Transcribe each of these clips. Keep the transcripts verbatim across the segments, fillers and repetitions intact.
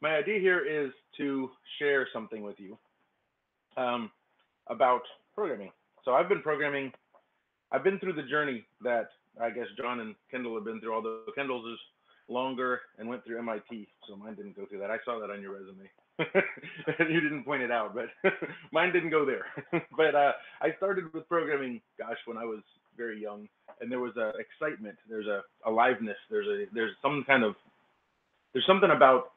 my idea here is to share something with you um, about programming. So I've been programming. I've been through the journey that I guess John and Kendall have been through, although Kendall's is longer and went through M I T, so mine didn't go through that. I saw that on your resume. You didn't point it out, but mine didn't go there. But uh, I started with programming, gosh, when I was very young, and there was a excitement, there's a aliveness, there's a there's some kind of there's something about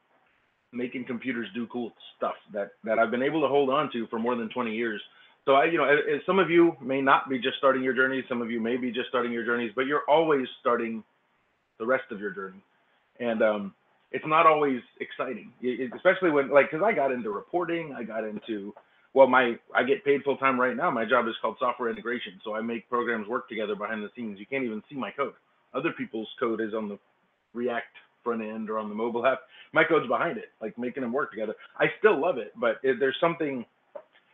making computers do cool stuff that that I've been able to hold on to for more than twenty years. So I, you know, as some of you may not be just starting your journeys, some of you may be just starting your journeys, but you're always starting the rest of your journey. And um, it's not always exciting, it, especially when, like, because I got into reporting, I got into, well, my, I get paid full time right now. My job is called software integration. So I make programs work together behind the scenes. You can't even see my code. Other people's code is on the React front end or on the mobile app. My code's behind it, like making them work together. I still love it, but if there's something,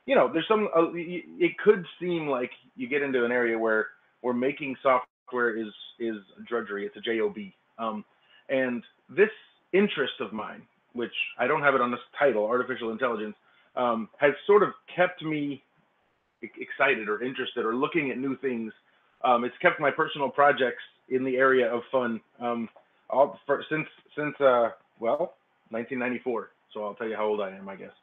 you know, there's some, uh, it could seem like you get into an area where, where making software is, is drudgery. It's a job. Um, And this interest of mine, which I don't have it on this title, artificial intelligence, um, has sort of kept me excited or interested or looking at new things. Um, it's kept my personal projects in the area of fun um, all for, since, since uh, well, nineteen ninety-four. So I'll tell you how old I am, I guess.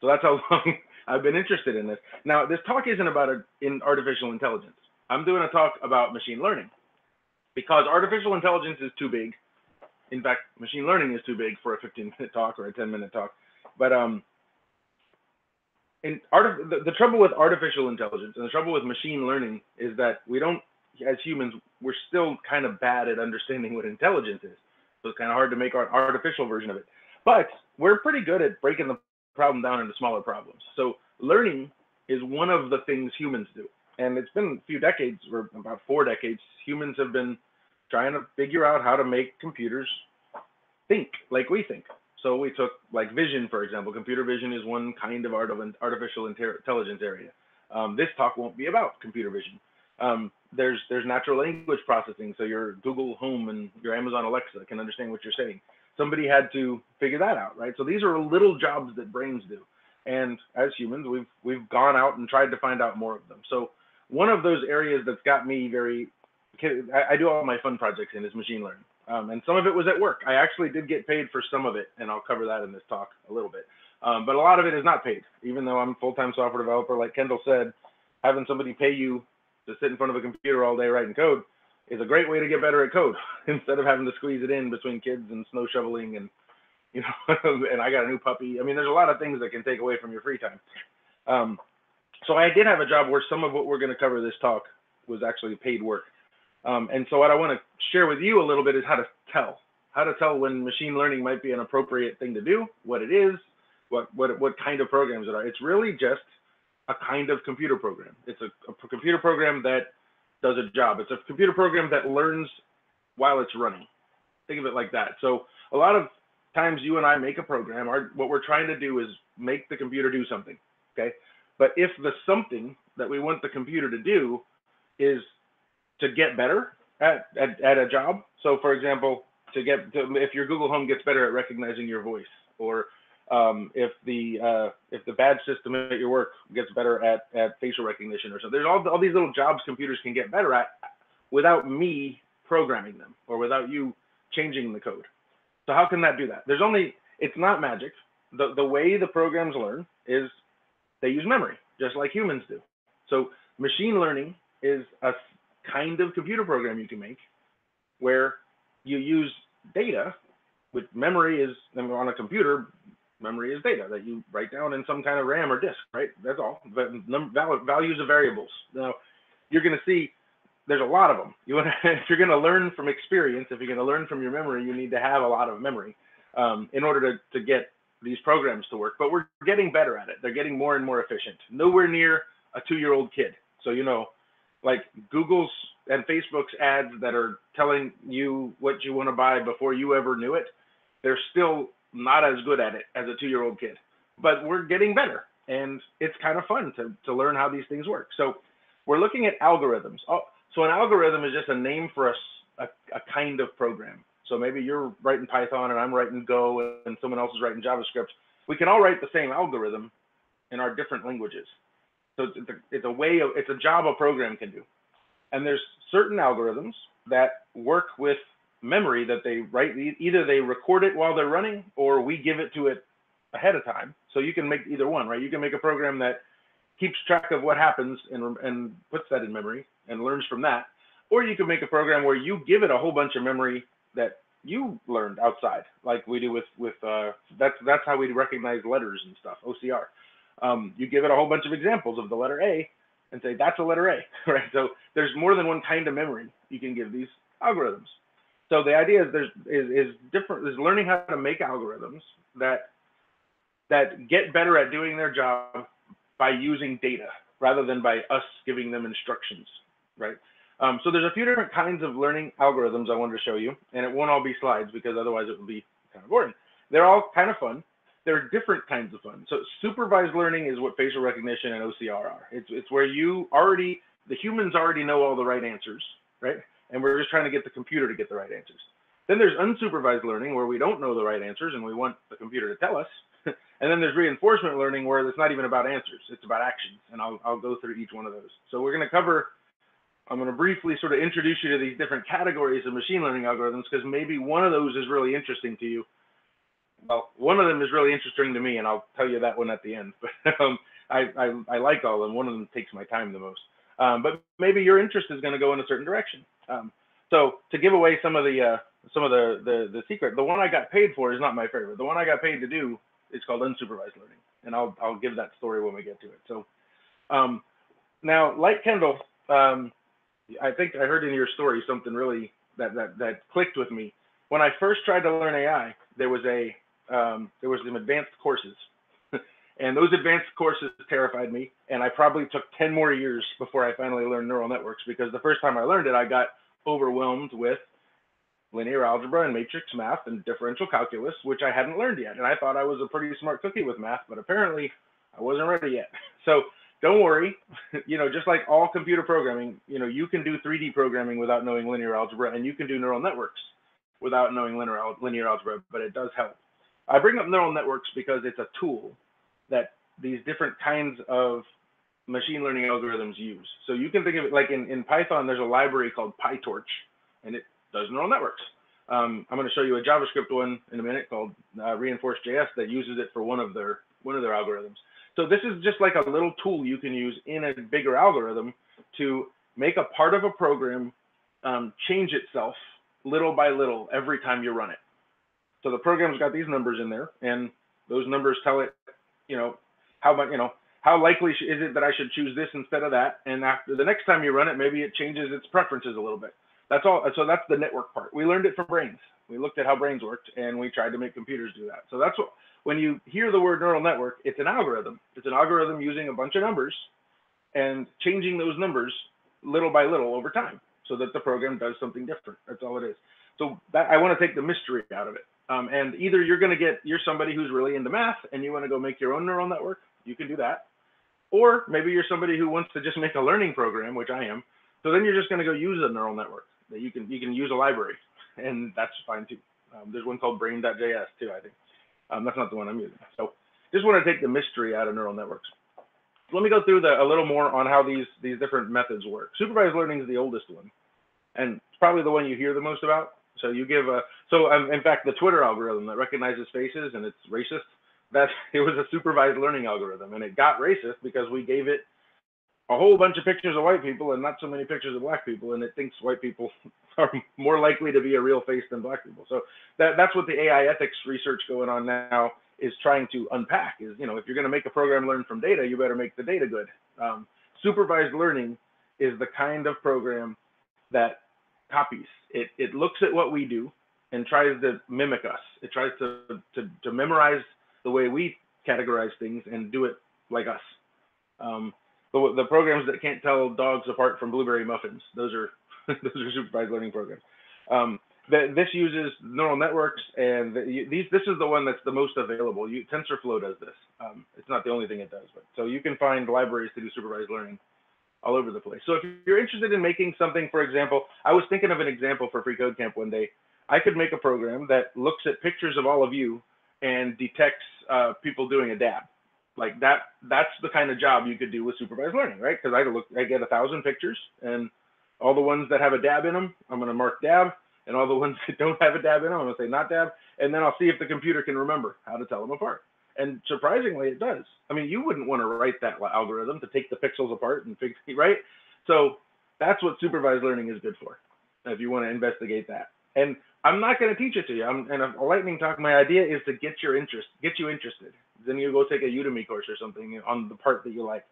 So that's how long I've been interested in this. Now, this talk isn't about a, in artificial intelligence. I'm doing a talk about machine learning because artificial intelligence is too big. In fact, machine learning is too big for a fifteen minute talk or a ten minute talk. But um, in art, the, the trouble with artificial intelligence and the trouble with machine learning is that we don't, as humans, we're still kind of bad at understanding what intelligence is. So it's kind of hard to make our artificial version of it. But we're pretty good at breaking the problem down into smaller problems. So learning is one of the things humans do. And it's been a few decades, or about four decades, humans have been trying to figure out how to make computers think like we think. So we took like vision, for example. Computer vision is one kind of art of artificial intelligence area. Um, this talk won't be about computer vision. Um, there's there's natural language processing. So your Google Home and your Amazon Alexa can understand what you're saying. Somebody had to figure that out, right? So these are little jobs that brains do. And as humans, we've, we've gone out and tried to find out more of them. So one of those areas that's got me very, I do all my fun projects in is machine learning. Um, and some of it was at work. I actually did get paid for some of it, and I'll cover that in this talk a little bit. Um, but a lot of it is not paid. Even though I'm a full-time software developer, like Kendall said, having somebody pay you to sit in front of a computer all day writing code is a great way to get better at code instead of having to squeeze it in between kids and snow shoveling and, you know, and I got a new puppy. I mean, there's a lot of things that can take away from your free time. Um, so I did have a job where some of what we're going to cover this talk was actually paid work. Um, and so what I want to share with you a little bit is how to tell, how to tell when machine learning might be an appropriate thing to do, what it is, what what what kind of programs it are. It's really just a kind of computer program. It's a, a computer program that does a job. It's a computer program that learns while it's running. Think of it like that. So a lot of times you and I make a program, our, what we're trying to do is make the computer do something, okay? But if the something that we want the computer to do is to get better at, at, at a job. So for example, to get to, if your Google Home gets better at recognizing your voice, or um, if the uh, if the badge system at your work gets better at, at facial recognition or so, there's all, all these little jobs computers can get better at without me programming them or without you changing the code. So how can that do that? There's only, it's not magic. The, the way the programs learn is they use memory, just like humans do. So machine learning is a kind of computer program you can make where you use data, which memory is, I mean, on a computer, memory is data that you write down in some kind of RAM or disk, right? That's all, but values of variables. Now, you're gonna see there's a lot of them. You wanna, if you're gonna learn from experience, if you're gonna learn from your memory, you need to have a lot of memory um, in order to, to get these programs to work, but we're getting better at it. They're getting more and more efficient. Nowhere near a two-year-old kid, so you know, like Google's and Facebook's ads that are telling you what you want to buy before you ever knew it, they're still not as good at it as a two-year-old kid. But we're getting better, and it's kind of fun to, to learn how these things work. So we're looking at algorithms. Oh, so an algorithm is just a name for a, a, a kind of program. So maybe you're writing Python and I'm writing Go and someone else is writing JavaScript. We can all write the same algorithm in our different languages. So it's a, it's a way of, it's a job a program can do. And there's certain algorithms that work with memory that they write, either they record it while they're running or we give it to it ahead of time. So you can make either one, right? You can make a program that keeps track of what happens and, and puts that in memory and learns from that. Or you can make a program where you give it a whole bunch of memory that you learned outside, like we do with, with uh, that's, that's how we recognize letters and stuff, O C R. Um, you give it a whole bunch of examples of the letter A and say, that's a letter A, right? So there's more than one kind of memory you can give these algorithms. So the idea is there's is, is different is learning how to make algorithms that that get better at doing their job by using data rather than by us giving them instructions, right? Um, so there's a few different kinds of learning algorithms I wanted to show you, and it won't all be slides because otherwise it would be kind of boring. They're all kind of fun. They're different kinds of fun. So supervised learning is what facial recognition and O C R are. It's it's where you already the humans already know all the right answers, right? And we're just trying to get the computer to get the right answers. Then there's unsupervised learning where we don't know the right answers and we want the computer to tell us. And then there's reinforcement learning where it's not even about answers, it's about actions. And I'll, I'll go through each one of those. So we're gonna cover, I'm gonna briefly sort of introduce you to these different categories of machine learning algorithms because maybe one of those is really interesting to you. Well, one of them is really interesting to me and I'll tell you that one at the end. But um, I, I, I like all of them, one of them takes my time the most. Um, but maybe your interest is gonna go in a certain direction. Um, so to give away some of the uh, some of the, the the secret, the one I got paid for is not my favorite. The one I got paid to do is called unsupervised learning, and I'll I'll give that story when we get to it. So um, now, like Kendall, um, I think I heard in your story something really that that that clicked with me. When I first tried to learn A I, there was a um, there was some advanced courses, and those advanced courses terrified me. And I probably took ten more years before I finally learned neural networks because the first time I learned it, I got overwhelmed with linear algebra and matrix math and differential calculus, which I hadn't learned yet. And I thought I was a pretty smart cookie with math, but apparently I wasn't ready yet. So don't worry, you know, just like all computer programming, you know, you can do three D programming without knowing linear algebra and you can do neural networks without knowing linear, linear algebra, but it does help. I bring up neural networks because it's a tool that these different kinds of machine learning algorithms use. So you can think of it like in, in Python, there's a library called PyTorch, and it does neural networks. Um, I'm going to show you a JavaScript one in a minute called uh, Reinforce dot J S that uses it for one of their one of their algorithms. So this is just like a little tool you can use in a bigger algorithm to make a part of a program um, change itself little by little every time you run it. So the program's got these numbers in there, and those numbers tell it, you know, how much, you know, how likely is it that I should choose this instead of that? And after the next time you run it, maybe it changes its preferences a little bit. That's all. So that's the network part. We learned it from brains. We looked at how brains worked and we tried to make computers do that. So that's what, when you hear the word neural network, it's an algorithm. It's an algorithm using a bunch of numbers and changing those numbers little by little over time so that the program does something different. That's all it is. So that, I want to take the mystery out of it. Um, and either you're going to get, you're somebody who's really into math and you want to go make your own neural network. You can do that. Or maybe you're somebody who wants to just make a learning program, which I am. So then you're just going to go use a neural network that you can you can use a library, and that's fine too. Um, there's one called brain dot J S too, I think. Um, that's not the one I'm using. So just want to take the mystery out of neural networks. So let me go through the, a little more on how these these different methods work. Supervised learning is the oldest one, and it's probably the one you hear the most about. So you give a so um, in fact the Twitter algorithm that recognizes faces and it's racist. That it was a supervised learning algorithm, and it got racist because we gave it a whole bunch of pictures of white people and not so many pictures of black people, and it thinks white people are more likely to be a real face than black people. So that, that's what the A I ethics research going on now is trying to unpack is, you know, if you're going to make a program learn from data, you better make the data good. Um, supervised learning is the kind of program that copies. It, it looks at what we do and tries to mimic us. It tries to, to, to memorize the way we categorize things and do it like us. Um, the, the programs that can't tell dogs apart from blueberry muffins, those are those are supervised learning programs. Um, th this uses neural networks, and the, these this is the one that's the most available. You, TensorFlow does this. Um, it's not the only thing it does, but so you can find libraries to do supervised learning all over the place. So if you're interested in making something, for example, I was thinking of an example for freeCodeCamp one day. I could make a program that looks at pictures of all of you and detects uh, people doing a dab. Like that, that's the kind of job you could do with supervised learning, right? Because I look, I get a thousand pictures, and all the ones that have a dab in them, I'm going to mark dab, and all the ones that don't have a dab in them, I'm going to say not dab, and then I'll see if the computer can remember how to tell them apart. And surprisingly, it does. I mean, you wouldn't want to write that algorithm to take the pixels apart and fix it, right? So that's what supervised learning is good for, if you want to investigate that. And I'm not going to teach it to you. I'm, and a lightning talk, my idea is to get your interest, get you interested. Then you go take a Udemy course or something on the part that you like.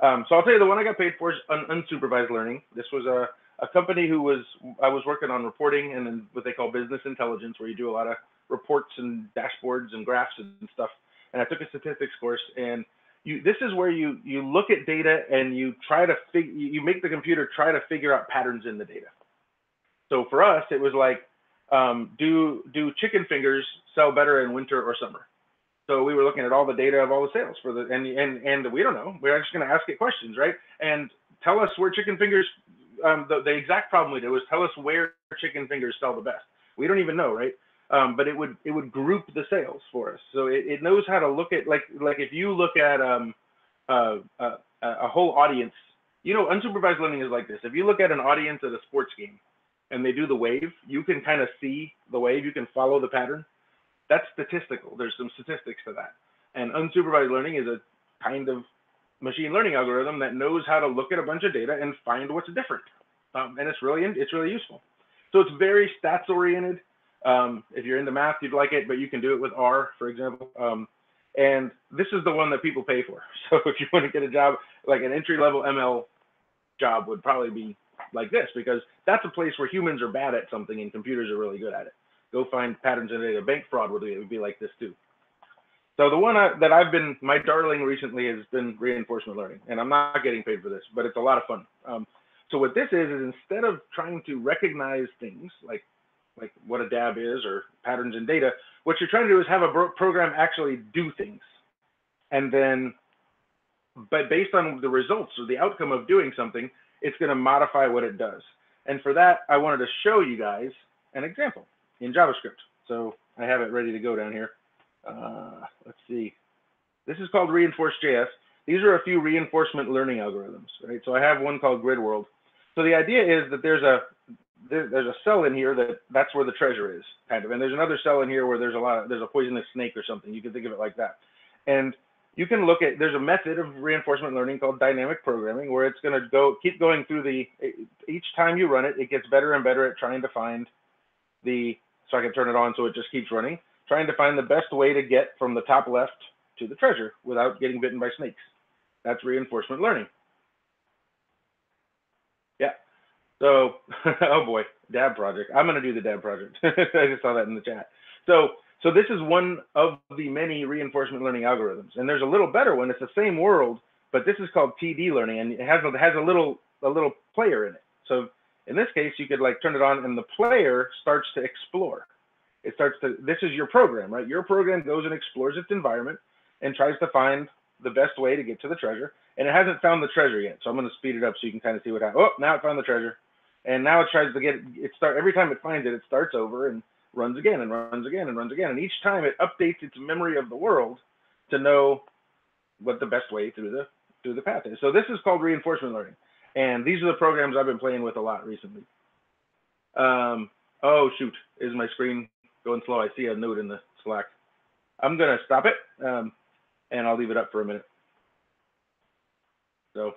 Um, so I'll tell you, the one I got paid for is un unsupervised learning. This was a, a company who was, I was working on reporting and then what they call business intelligence, where you do a lot of reports and dashboards and graphs and stuff. And I took a statistics course, and you, this is where you, you look at data and you try to fig, you make the computer try to figure out patterns in the data. So for us, it was like, um, do, do chicken fingers sell better in winter or summer? So we were looking at all the data of all the sales for the, and, and, and we don't know, we're just going to ask it questions, right? And tell us where chicken fingers, um, the, the exact problem we did was tell us where chicken fingers sell the best. We don't even know, right? Um, but it would, it would group the sales for us. So it, it knows how to look at, like, like if you look at um, uh, uh, a whole audience, you know, unsupervised learning is like this. If you look at an audience at a sports game and they do the wave, you can kind of see the wave, you can follow the pattern. That's statistical. There's some statistics to that. And unsupervised learning is a kind of machine learning algorithm that knows how to look at a bunch of data and find what's different. Um, and it's really, it's really useful. So it's very stats oriented. Um, if you're into math, you'd like it, but you can do it with R, for example. Um, and this is the one that people pay for. So if you want to get a job, like an entry level M L job would probably be like this, because that's a place where humans are bad at something and computers are really good at it. Go find patterns in data. Bank fraud would be, it would be like this too. So the one I, that I've been, my darling recently has been reinforcement learning, and I'm not getting paid for this, but it's a lot of fun. Um, so what this is, is instead of trying to recognize things like, like what a dab is or patterns in data, what you're trying to do is have a program actually do things. And then, but based on the results or the outcome of doing something, it's going to modify what it does. And for that, I wanted to show you guys an example in JavaScript. So I have it ready to go down here. Uh, let's see. This is called Reinforce dot J S. These are a few reinforcement learning algorithms, right? So I have one called Grid World. So the idea is that there's a there, there's a cell in here that that's where the treasure is, kind of. And there's another cell in here where there's a lot of, there's a poisonous snake or something. You can think of it like that. And you can look at, there's a method of reinforcement learning called dynamic programming, where it's going to go keep going through the, each time you run it, it gets better and better at trying to find the, so I can turn it on so it just keeps running, trying to find the best way to get from the top left to the treasure without getting bitten by snakes. That's reinforcement learning. Yeah. So, oh boy, dab project. I'm going to do the dab project. I just saw that in the chat. So, so this is one of the many reinforcement learning algorithms. And there's a little better one. It's the same world, but this is called T D learning, and it has a, has a little, a little player in it. So in this case, you could like turn it on and the player starts to explore. It starts to, this is your program, right? Your program goes and explores its environment and tries to find the best way to get to the treasure. And it hasn't found the treasure yet. So I'm going to speed it up so you can kind of see what happened. Oh, now it found the treasure. And now it tries to get, it start, every time it finds it, it starts over and runs again and runs again and runs again. And each time it updates its memory of the world to know what the best way through the, through the path is. So this is called reinforcement learning. And these are the programs I've been playing with a lot recently. Um, oh, shoot. Is my screen going slow? I see a note in the Slack. I'm going to stop it, um, and I'll leave it up for a minute. So,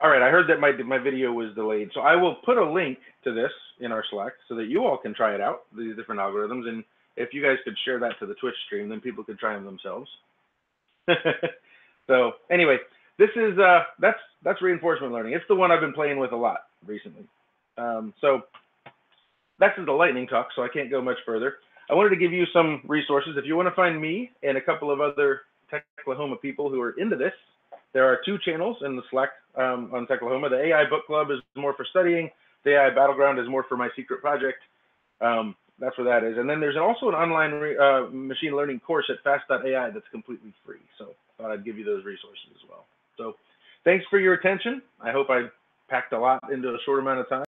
all right. I heard that my, my video was delayed. So I will put a link to this in our Slack so that you all can try it out, these different algorithms. And if you guys could share that to the Twitch stream, then people could try them themselves. So anyway, this is, uh, that's, that's reinforcement learning. It's the one I've been playing with a lot recently. Um, so that's the lightning talk, so I can't go much further. I wanted to give you some resources. If you want to find me and a couple of other Techlahoma people who are into this, there are two channels in the Slack um, on Techlahoma. The A I Book Club is more for studying. The A I Battleground is more for my secret project. Um, that's where that is. And then there's also an online re uh, machine learning course at fast dot A I that's completely free. So I thought I'd give you those resources as well. So thanks for your attention. I hope I packed a lot into a short amount of time.